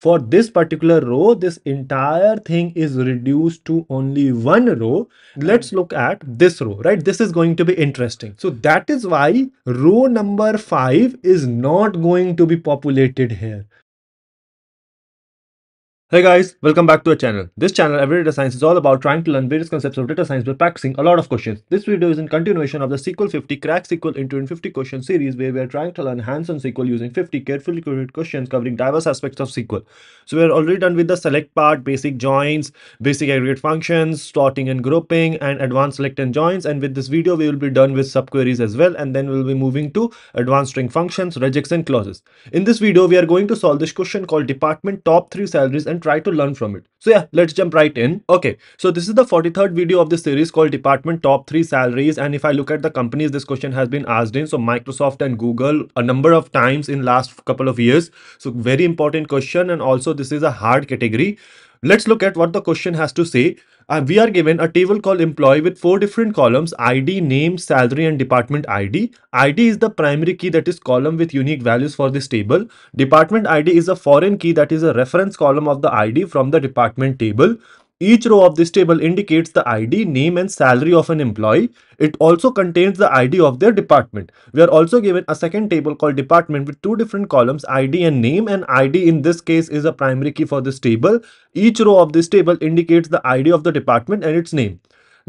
for this particular row, this entire thing is reduced to only one row. Let's look at this row, right? This is going to be interesting. So that is why row number 5 is not going to be populated here. Hey guys, welcome back to our channel. This channel, Every Data Science, is all about trying to learn various concepts of data science by practicing a lot of questions. This video is in continuation of the SQL 50 Crack SQL into in 50 question series, where we are trying to learn hands-on SQL using 50 carefully curated questions covering diverse aspects of SQL. So we are already done with the select part, basic joins, basic aggregate functions, sorting and grouping, and advanced select and joins. And with this video, we will be done with subqueries as well. And then we'll be moving to advanced string functions, regex, and clauses. In this video, we are going to solve this question called department top 3 salaries and try to learn from it. So yeah, let's jump right in. Okay, so this is the 43rd video of this series called department top 3 salaries. And if I look at the companies this question has been asked in, so Microsoft and Google a number of times in last couple of years. So very important question, and also this is a hard category. Let's look at what the question has to say. We are given a table called employee with 4 different columns: ID, name, salary, and department ID. ID is the primary key, that is column with unique values for this table. Department ID is a foreign key, that is a reference column of the ID from the department table. Each row of this table indicates the ID, name, and salary of an employee. It also contains the ID of their department. We are also given a second table called department with 2 different columns, ID and name, and ID in this case is a primary key for this table. Each row of this table indicates the ID of the department and its name.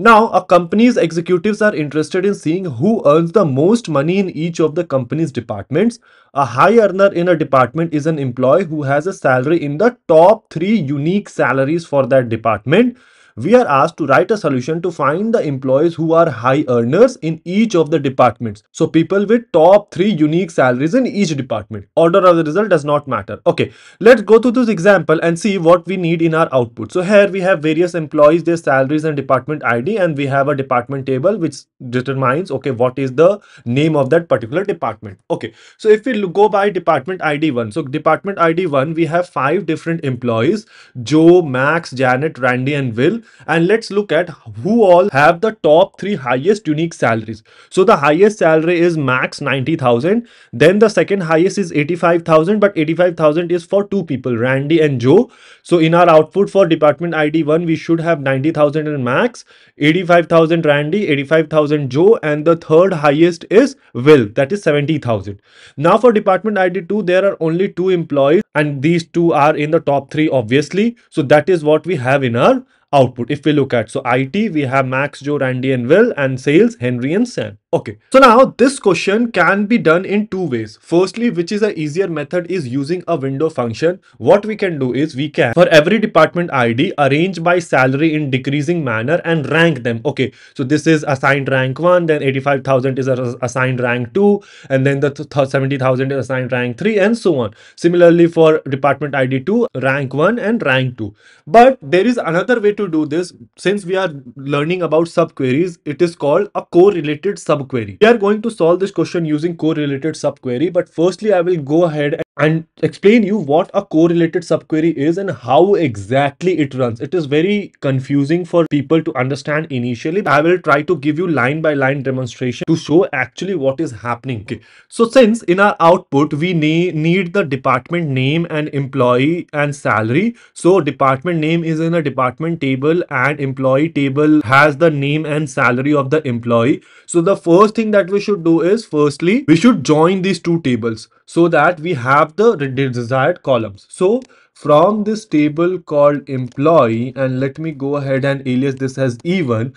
Now, a company's executives are interested in seeing who earns the most money in each of the company's departments. A high earner in a department is an employee who has a salary in the top 3 unique salaries for that department. We are asked to write a solution to find the employees who are high earners in each of the departments. So people with top 3 unique salaries in each department. Order of the result does not matter. Okay, let's go through this example and see what we need in our output. So here we have various employees, their salaries and department ID, and we have a department table which determines, okay, what is the name of that particular department. Okay, so if we go by department ID 1. So department ID 1, we have 5 different employees: Joe, Max, Janet, Randy, and Will. And let's look at who all have the top 3 highest unique salaries. So the highest salary is Max, 90,000. Then the second highest is 85,000, but 85,000 is for 2 people, Randy and Joe. So in our output for department ID 1, we should have 90,000 and Max, 85,000 Randy, 85,000 Joe, and the third highest is Will, that is 70,000. Now for department ID 2, there are only 2 employees, and these 2 are in the top 3 obviously. So that is what we have in our output. If we look at, so IT, we have Max, Joe, Randy, and Will, and sales, Henry and Sam. Okay, so now this question can be done in 2 ways. Firstly, which is an easier method, is using a window function. What we can do is we can, for every department ID, arrange by salary in decreasing manner and rank them. Okay, so this is assigned rank 1, then 85,000 is assigned rank 2, and then the 70,000 is assigned rank 3, and so on. Similarly, for department ID 2, rank 1 and rank 2. But there is another way to do this. Since we are learning about subqueries, it is called a correlated subquery. We are going to solve this question using correlated subquery, but firstly I will go ahead and explain you what a correlated subquery is and how exactly it runs. It is very confusing for people to understand initially. I will try to give you line by line demonstration to show actually what is happening. Okay. So since in our output we need the department name and employee and salary. So department name is in a department table and employee table has the name and salary of the employee. So the first thing that we should do is, firstly, we should join these 2 tables so that we have the desired columns. So from this table called employee, and let me go ahead and alias this as even,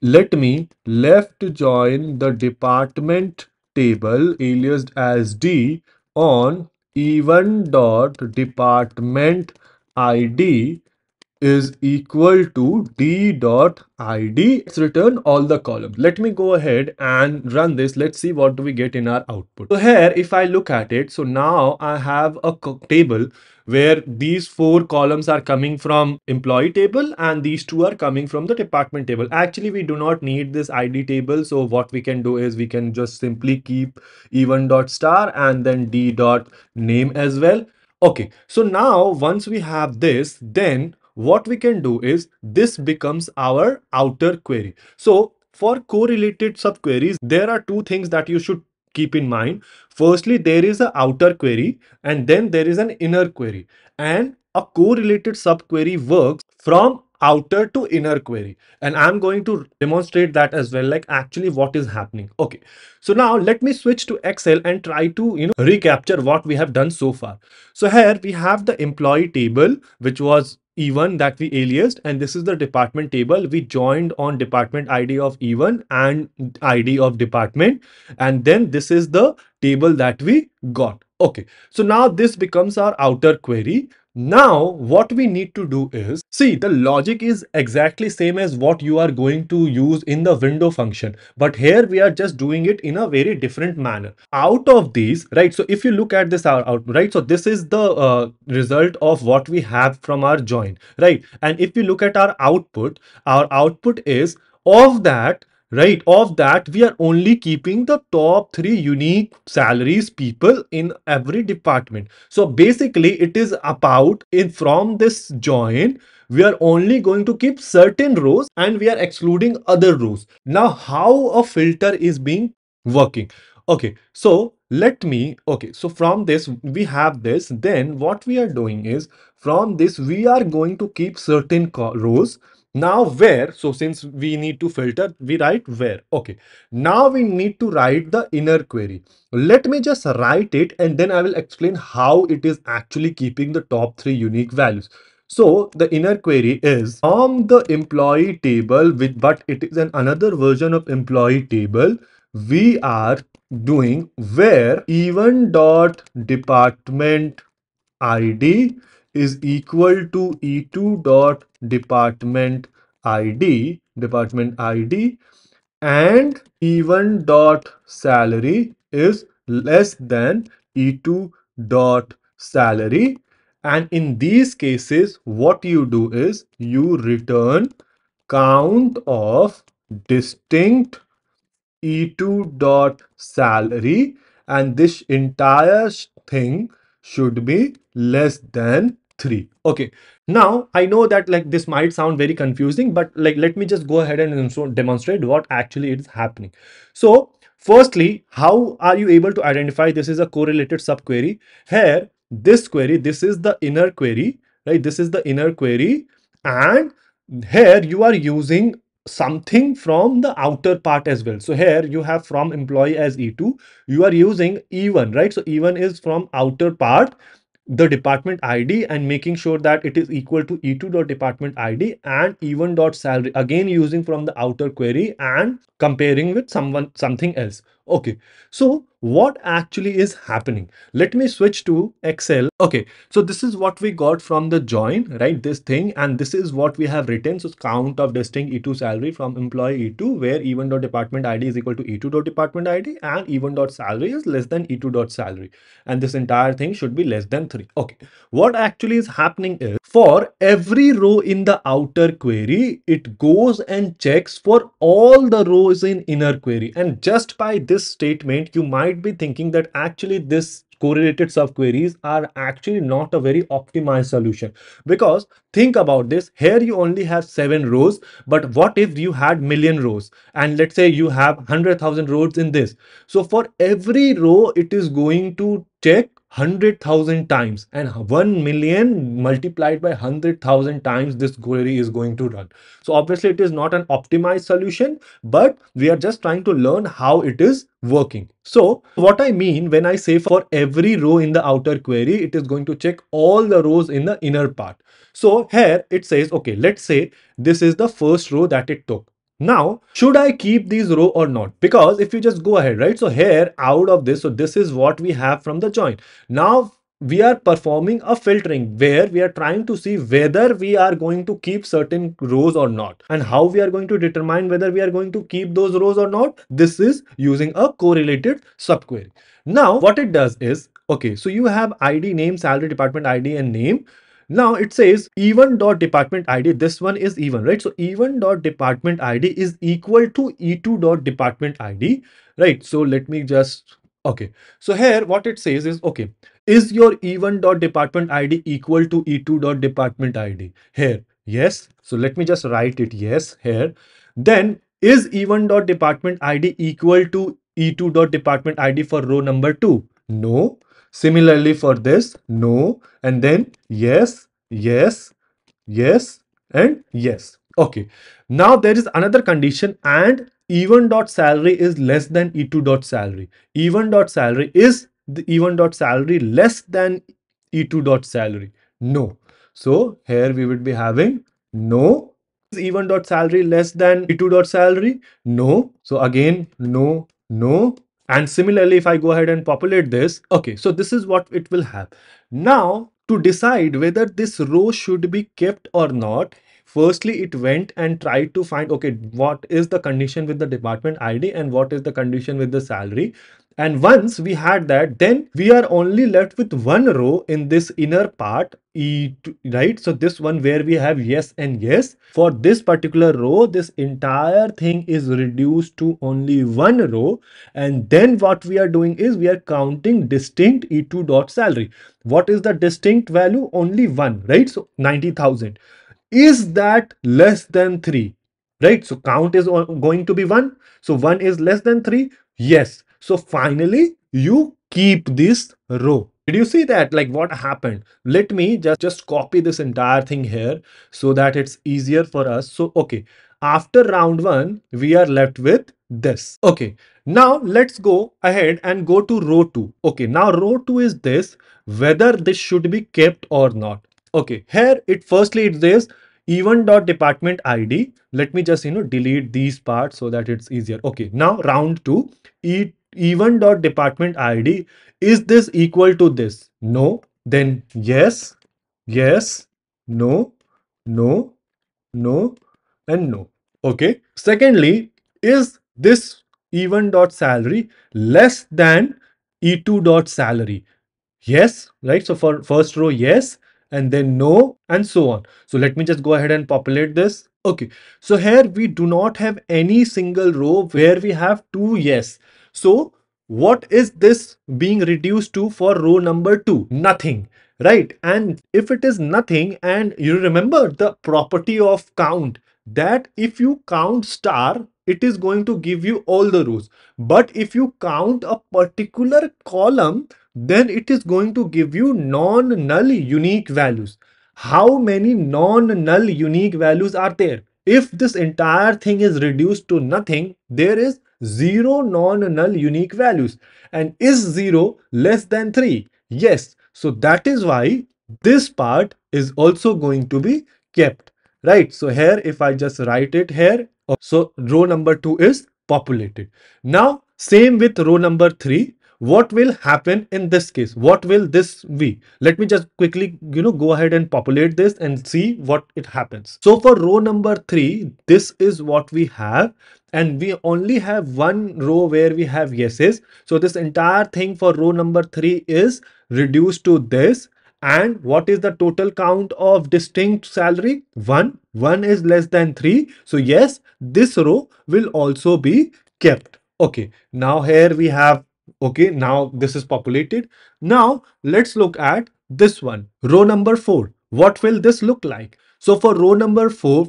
let me left join the department table aliased as D on even dot department ID is equal to D dot ID. Let's return all the columns. Let me go ahead and run this. Let's see what do we get in our output. So here, if I look at it, so now I have a table where these 4 columns are coming from employee table and these 2 are coming from the department table. Actually, we do not need this ID table. So what we can do is we can just simply keep even dot star and then D dot name as well. Okay, so now once we have this, then what we can do is this becomes our outer query. So for correlated subqueries, there are 2 things that you should keep in mind. Firstly, there is an outer query and then there is an inner query, and a correlated subquery works from outer to inner query, and I'm going to demonstrate that as well, like actually what is happening. Okay, so now let me switch to Excel and try to recapture what we have done so far. So here we have the employee table, which was E1 that we aliased, and this is the department table. We joined on department ID of E1 and ID of department, and then this is the table that we got. Okay, so now this becomes our outer query. Now what we need to do is, see, the logic is exactly same as what you are going to use in the window function, but here we are just doing it in a very different manner. Out of these, right, so if you look at this out, right, so this is the result of what we have from our join, right? And if you look at our output, our output is of that, right, of that we are only keeping the top 3 unique salaries people in every department. So basically it is about, in from this join we are only going to keep certain rows and we are excluding other rows. Now how a filter is being working. Okay, so let me, okay, so from this we have this, then what we are doing is from this we are going to keep certain rows. Now where, so since we need to filter, we write where. Okay, now we need to write the inner query. Let me just write it and then I will explain how it is actually keeping the top 3 unique values. So the inner query is from the employee table, which, but it is another version of employee table. We are doing where even dot department ID is equal to E2 dot department ID, department ID, and E1 dot salary is less than E2 dot salary. And in these cases, what you do is you return count of distinct E2 dot salary, and this entire thing should be less than 3. Okay, now I know that like this might sound very confusing, but like let me just go ahead and demonstrate what actually is happening. So firstly, how are you able to identify this is a correlated subquery? Here this query, this is the inner query, right? This is the inner query, and here you are using something from the outer part as well. So here you have from employee as E2, you are using E1, right? So E1 is from outer part, the department ID, and making sure that it is equal to E2 dot department ID, and E1 dot salary, again using from the outer query and comparing with something else. Okay, so what actually is happening? Let me switch to Excel. Okay, so this is what we got from the join, right, this thing, and this is what we have written. So count of distinct E2 salary from employee E2, where E1 dot department ID is equal to E2 dot department ID, and E1 dot salary is less than E2 dot salary, and this entire thing should be less than 3. Okay, what actually is happening is for every row in the outer query, it goes and checks for all the rows in inner query. And just by this statement, you might be thinking that actually this correlated subqueries are actually not a very optimized solution, because think about this, here you only have 7 rows, but what if you had million rows, and let's say you have 100,000 rows in this. So for every row it is going to check 100,000 times, and 1 million multiplied by 100,000 times this query is going to run. So obviously it is not an optimized solution, but we are just trying to learn how it is working. So what I mean when I say for every row in the outer query, it is going to check all the rows in the inner part. So here it says, okay, let's say this is the first row that it took. Now, should I keep these row or not? Because if you just go ahead, right, so here out of this, so this is what we have from the join. Now we are performing a filtering where we are trying to see whether we are going to keep certain rows or not, and how we are going to determine whether we are going to keep those rows or not. This is using a correlated subquery. Now what it does is, okay, so you have ID, name, salary, department ID, and name. Now it says E1 dot department ID, this one is E1, right? So E1 dot department ID is equal to E2 dot department ID, right? So let me just, okay, so here what it says is, okay, is your E1 dot department ID equal to E2 dot department ID? Here, yes. So let me just write it, yes, here. Then is E1 dot department ID equal to e2.department ID for row number 2? No. Similarly for this, no, and then yes, yes, yes, and yes. Okay. Now there is another condition, and e1.salary is less than e2.salary. e1.salary is the e1.salary less than e2.salary? No. So here we would be having no. Is e1.salary less than e2.salary? No. So again, no, no. And similarly, if I go ahead and populate this, okay, so this is what it will have. Now, to decide whether this row should be kept or not, firstly, it went and tried to find, okay, what is the condition with the department ID and what is the condition with the salary? And once we had that, then we are only left with one row in this inner part, E2, right? So this one where we have yes and yes. For this particular row, this entire thing is reduced to only one row. And then what we are doing is we are counting distinct E2.salary. What is the distinct value? Only one, right? So 90,000. Is that less than 3, right? So count is going to be 1. So 1 is less than 3. Yes. So finally, you keep this row. Did you see that? Like what happened? Let me just copy this entire thing here so that it's easier for us. So, okay, after round 1, we are left with this. Okay, now let's go ahead and go to row 2. Okay, now row 2 is this, whether this should be kept or not. Okay, here it firstly it says e1.department ID. Let me just, you know, delete these parts so that it's easier. Okay, now round 2. e1.department ID, is this equal to this? No. Then yes, yes, no, no, no, and no. Okay. Secondly, is this e1.salary less than e2.salary? Yes, right? So for first row, yes, and then no, and so on. So let me just go ahead and populate this. Okay. So here we do not have any single row where we have two yes. So what is this being reduced to for row number 2? Nothing, right? And if it is nothing, and you remember the property of count, that if you count star, it is going to give you all the rows. But if you count a particular column, then it is going to give you non-null unique values. How many non-null unique values are there? If this entire thing is reduced to nothing, there is 0 non-null unique values. And is 0 less than 3? Yes. So that is why this part is also going to be kept, right? So here, if I just write it here, so row number 2 is populated. Now, same with row number 3. What will happen in this case? What will this be? Let me just quickly, you know, go ahead and populate this and see what it happens. So for row number 3, this is what we have. And we only have one row where we have yeses. So this entire thing for row number 3 is reduced to this. And what is the total count of distinct salary? 1. 1 is less than 3. So yes, this row will also be kept. Okay. Now here we have, okay, now this is populated. Now let's look at this one, row number 4. What will this look like? So for row number 4,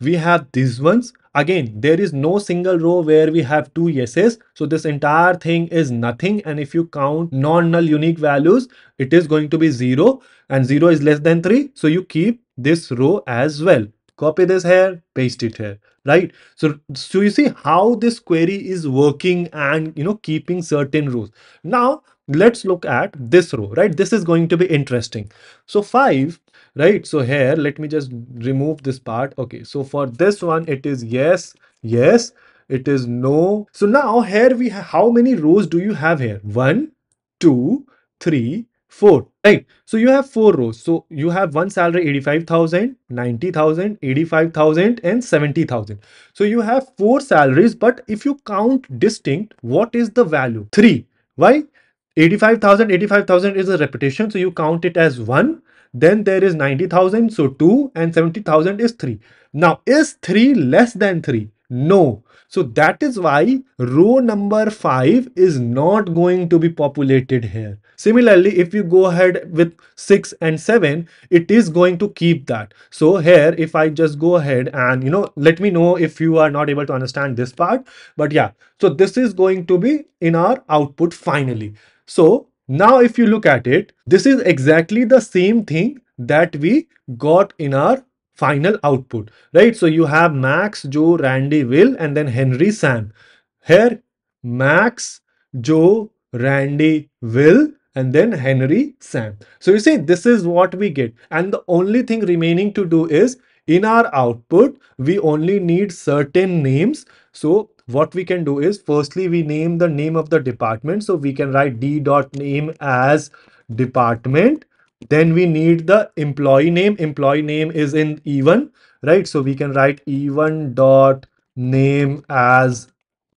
we have these ones. Again, there is no single row where we have two yeses. So this entire thing is nothing. And if you count non-null unique values, it is going to be 0, and 0 is less than 3. So you keep this row as well. Copy this here, paste it here, right? So you see how this query is working and, you know, keeping certain rows. Now let's look at this row, right? This is going to be interesting. So 5, right? So here, let me just remove this part. Okay. So for this one, it is yes, yes, it is no. So now here we have, how many rows do you have here? 1, 2, 3, 4, right? So you have 4 rows. So you have one salary, 85,000, 90,000, 85,000, and 70,000. So you have 4 salaries, but if you count distinct, what is the value? 3. Why? 85,000, 85,000 is a repetition. So you count it as 1. Then there is 90,000. So 2, and 70,000 is 3. Now is 3 less than 3? No. So that is why row number 5 is not going to be populated here. Similarly, if you go ahead with 6 and 7, it is going to keep that. So here, if I just go ahead and, you know, let me know if you are not able to understand this part. But yeah, so this is going to be in our output finally. So now if you look at it, this is exactly the same thing that we got in our final output, right? So you have Max, Joe, Randy, Will, and then Henry, Sam. Here Max, Joe, Randy, Will, and then Henry, Sam. So you see, this is what we get, and the only thing remaining to do is in our output we only need certain names. So what we can do is, firstly, we name the name of the department. So we can write d.name as department. Then we need the employee name. Employee name is in E1, right? So we can write E1 dot name as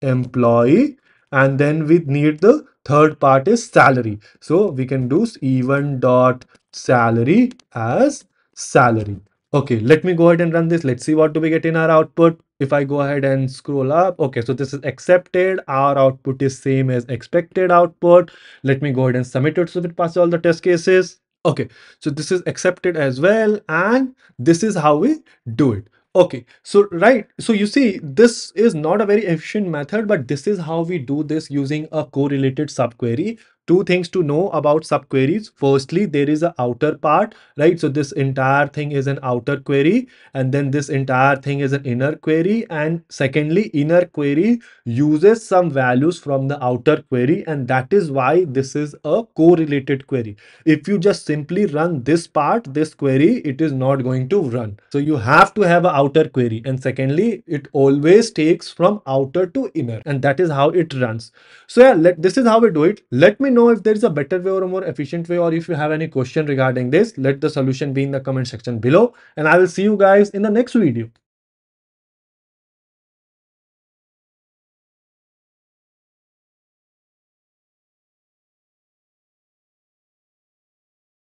employee. And then we need the third part is salary. So we can do E1 dot salary as salary. Okay, let me go ahead and run this. Let's see what do we get in our output. If I go ahead and scroll up, okay, so this is accepted. Our output is same as expected output. Let me go ahead and submit it so it passes all the test cases. Okay, so this is accepted as well, and this is how we do it. Okay, so right, so you see, this is not a very efficient method, but this is how we do this using a correlated subquery. Two things to know about subqueries. Firstly, there is an outer part, right? So this entire thing is an outer query, and then this entire thing is an inner query. And secondly, inner query uses some values from the outer query, and that is why this is a correlated query. If you just simply run this part, this query, it is not going to run. So you have to have an outer query, and secondly, it always takes from outer to inner, and that is how it runs. So yeah, this is how we do it. Let me know if there is a better way or a more efficient way, or if you have any question regarding this, let the solution be in the comment section below, and I will see you guys in the next video.